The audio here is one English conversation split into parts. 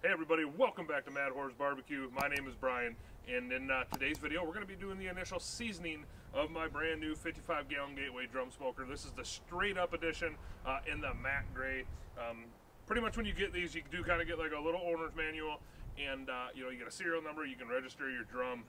Hey everybody, welcome back to Mad Horse Barbecue. My name is Brian, and in today's video we're going to be doing the initial seasoning of my brand new 55-gallon Gateway Drum Smoker. This is the straight up edition in the matte gray. Pretty much when you get these, you do kind of get like a little owner's manual, and you know, you get a serial number, you can register your drum,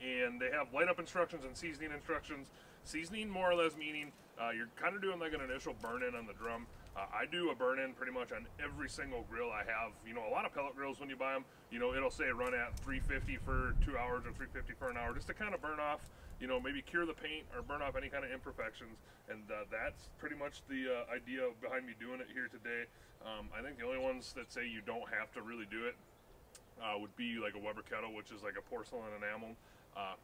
and they have light up instructions and seasoning instructions. Seasoning more or less meaning you're kind of doing like an initial burn-in on the drum. I do a burn-in pretty much on every single grill I have. You know, a lot of pellet grills, when you buy them, you know, it'll say run at 350 for 2 hours or 350 for an hour, just to kind of burn off, you know, maybe cure the paint or burn off any kind of imperfections. And that's pretty much the idea behind me doing it here today. I think the only ones that say you don't have to really do it would be like a Weber kettle, which is like a porcelain enamel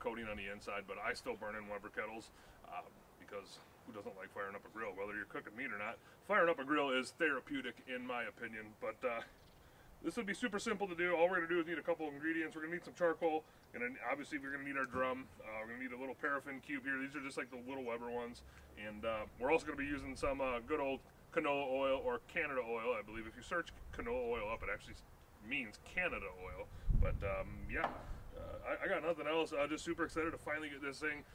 coating on the inside. But I still burn in Weber kettles because who doesn't like firing up a grill, whether you're cooking meat or not? Firing up a grill is therapeutic, in my opinion. But this would be super simple to do. All we're going to do is need a couple of ingredients. We're going to need some charcoal, and then obviously we're going to need our drum. We're going to need a little paraffin cube here. These are just like the little Weber ones. And we're also going to be using some good old canola oil, or Canada oil, I believe. If you search canola oil up, it actually means Canada oil. But yeah, I got nothing else. I'm just super excited to finally get this thing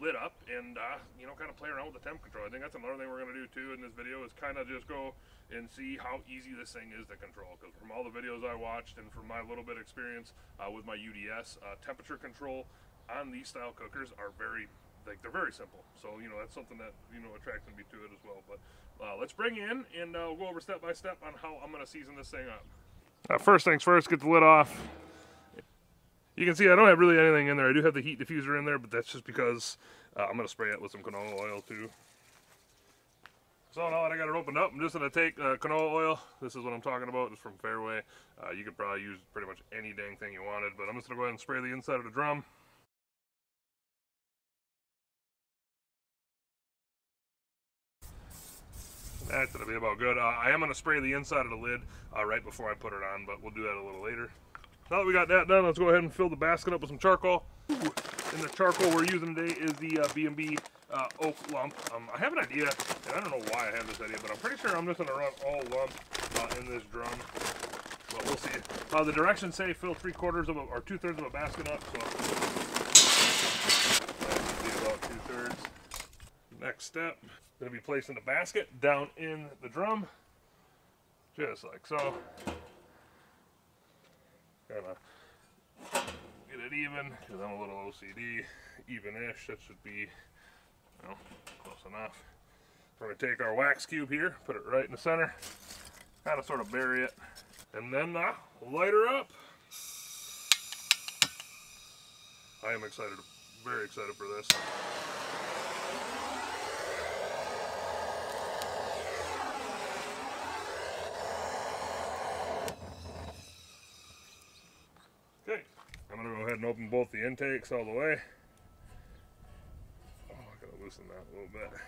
lit up and you know, kind of play around with the temp control. I think that's another thing we're going to do too in this video, is kind of just go and see how easy this thing is to control, because from all the videos I watched and from my little bit of experience with my UDS, temperature control on these style cookers are very simple. So, you know, that's something that, you know, attracted me to it as well. But let's bring in and we'll go over step by step on how I'm going to season this thing up. First things first, get the lid off. You can see I don't have really anything in there. I do have the heat diffuser in there, but that's just because I'm going to spray it with some canola oil too. So now that I got it opened up, I'm just going to take canola oil. This is what I'm talking about, just from Fairway. You could probably use pretty much any dang thing you wanted, but I'm just going to go ahead and spray the inside of the drum. That's going to be about good. I am going to spray the inside of the lid right before I put it on, but we'll do that a little later. Now that we got that done, let's go ahead and fill the basket up with some charcoal. And the charcoal we're using today is the B&B Oak Lump. I have an idea, and I don't know why I have this idea, but I'm pretty sure I'm just going to run all lump in this drum. But we'll see. The directions say fill 2/3 of a basket up, so that should be about 2/3. Next step, going to be placing the basket down in the drum, just like so. Kind of get it even, because I'm a little OCD. Even-ish, that should be, well, close enough. We're going to take our wax cube here, put it right in the center, kind of sort of bury it, and then light her up. I am excited, very excited for this. And open both the intakes all the way. Oh, I gotta loosen that a little bit.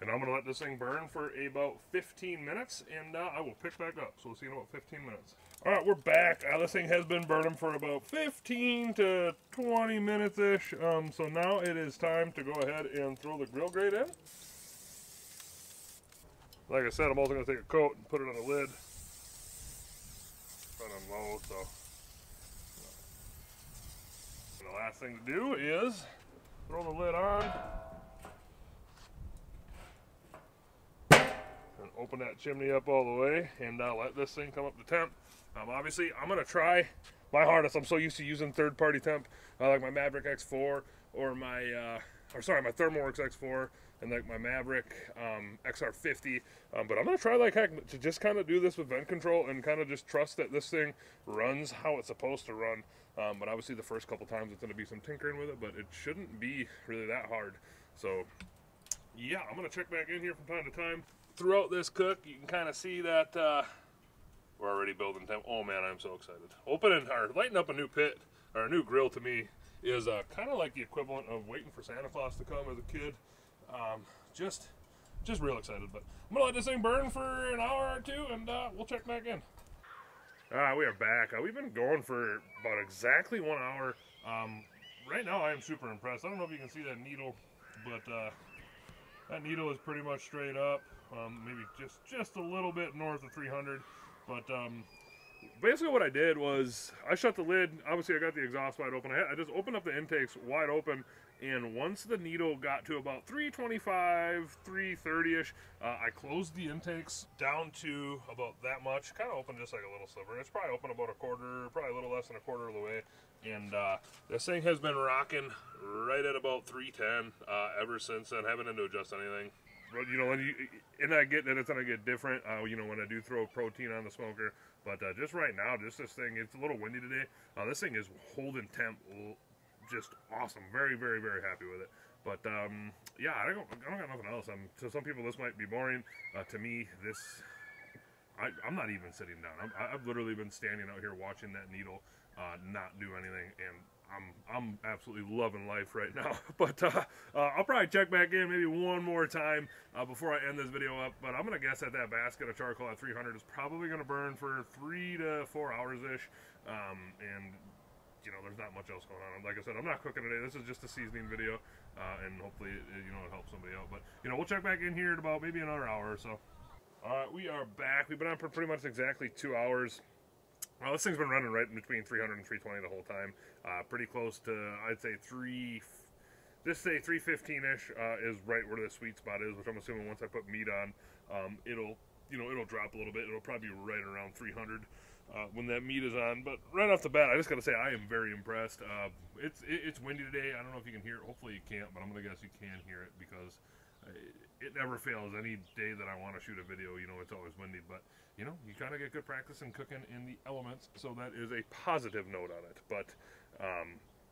And I'm gonna let this thing burn for about 15 minutes, and I will pick back up. So we'll see in about 15 minutes. All right, we're back. This thing has been burning for about 15 to 20 minutes ish. So now it is time to go ahead and throw the grill grate in. Like I said, I'm also gonna take a coat and put it on the lid. I'm low, so and the last thing to do is throw the lid on and open that chimney up all the way, and let this thing come up to temp. Obviously I'm gonna try my hardest. I'm so used to using third-party temp, like my Maverick X4 or my my ThermoWorks X4 and like my Maverick XR50, but I'm gonna try like heck to just kind of do this with vent control and kind of just trust that this thing runs how it's supposed to run. But obviously the first couple times it's gonna be some tinkering with it, but it shouldn't be really that hard. So yeah, I'm gonna check back in here from time to time. Throughout this cook, you can kind of see that we're already building temp. Oh man, I'm so excited. Lighting up a new pit or a new grill to me is kind of like the equivalent of waiting for Santa Claus to come as a kid. Just real excited. But I'm gonna let this thing burn for an hour or two, and we'll check back in. All right, we are back. We've been going for about exactly 1 hour. Right now I am super impressed. I don't know if you can see that needle, but that needle is pretty much straight up. maybe just a little bit north of 300. But basically what I did was I shut the lid. Obviously I got the exhaust wide open. I just opened up the intakes wide open, and once the needle got to about 325, 330-ish, I closed the intakes down to about that much. Kind of open just like a little sliver. It's probably open about a quarter, probably a little less than a quarter of the way. And this thing has been rocking right at about 310 ever since then. I haven't had to adjust anything. You know, and I get that it's gonna get different, you know, when I do throw protein on the smoker. But just right now, just this thing, it's a little windy today. This thing is holding temp just awesome. Very, very, very happy with it. But yeah, I don't got nothing else. To some people, this might be boring. To me, this, I'm not even sitting down. I've literally been standing out here watching that needle not do anything, and I'm absolutely loving life right now. But I'll probably check back in maybe one more time before I end this video up. But I'm gonna guess that that basket of charcoal at 300 is probably gonna burn for 3 to 4 hours ish, and you know, there's not much else going on. Like I said, I'm not cooking today. This is just a seasoning video, and hopefully you know, it helps somebody out. But you know, we'll check back in here in about maybe another hour or so. All right, we are back. We've been on for pretty much exactly 2 hours. Well, this thing's been running right in between 300 and 320 the whole time. Pretty close to, I'd say, 315-ish is right where the sweet spot is, which I'm assuming once I put meat on, it'll, you know, it'll drop a little bit. It'll probably be right around 300 when that meat is on. But right off the bat, I just got to say I am very impressed. It's windy today. I don't know if you can hear it. Hopefully you can't, but I'm going to guess you can hear it because it never fails. Any day that I want to shoot a video, you know, it's always windy, but you know, you kind of get good practice in cooking in the elements, so that is a positive note on it. But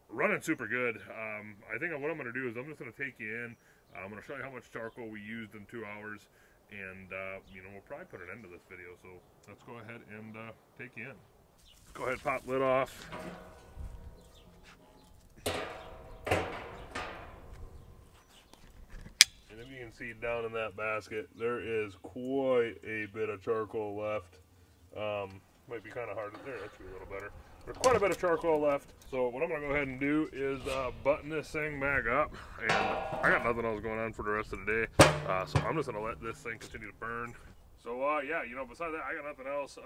running super good. I think what I'm going to do is I'm just going to take you in. I'm going to show you how much charcoal we used in 2 hours, and you know, we'll probably put an end to this video, so let's go ahead and take you in. Go ahead, pop lid off. And if you can see down in that basket, there is quite a bit of charcoal left. Might be kind of hard there. That should be a little better. There's quite a bit of charcoal left. So what I'm going to go ahead and do is button this thing back up. And I got nothing else going on for the rest of the day. So I'm just going to let this thing continue to burn. So yeah, you know, besides that, I got nothing else.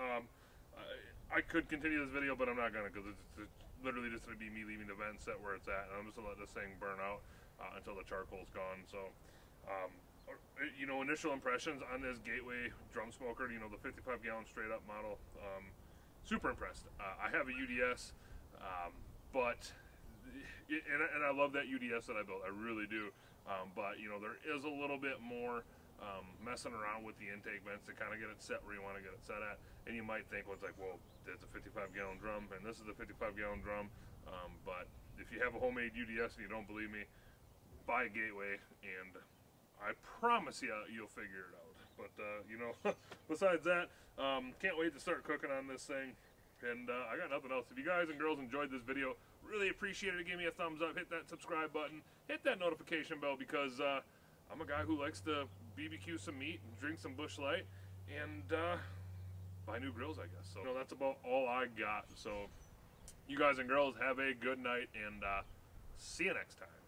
I could continue this video, but I'm not going to, because it's literally just going to be me leaving the vent set where it's at. And I'm just going to let this thing burn out until the charcoal's gone. So you know, initial impressions on this Gateway drum smoker, you know, the 55 gallon straight up model, super impressed. I have a UDS, but and I love that UDS that I built, I really do, but you know, there is a little bit more messing around with the intake vents to kind of get it set where you want to get it set at. And you might think, well, it's like, well, that's a 55 gallon drum and this is a 55 gallon drum, but if you have a homemade UDS and you don't believe me, buy a Gateway and I promise you, you'll figure it out. But, you know, besides that, can't wait to start cooking on this thing. And I got nothing else. If you guys and girls enjoyed this video, really appreciate it. Give me a thumbs up. Hit that subscribe button. Hit that notification bell, because I'm a guy who likes to BBQ some meat and drink some Busch Light and buy new grills, I guess. So, you know, that's about all I got. So, you guys and girls, have a good night, and see you next time.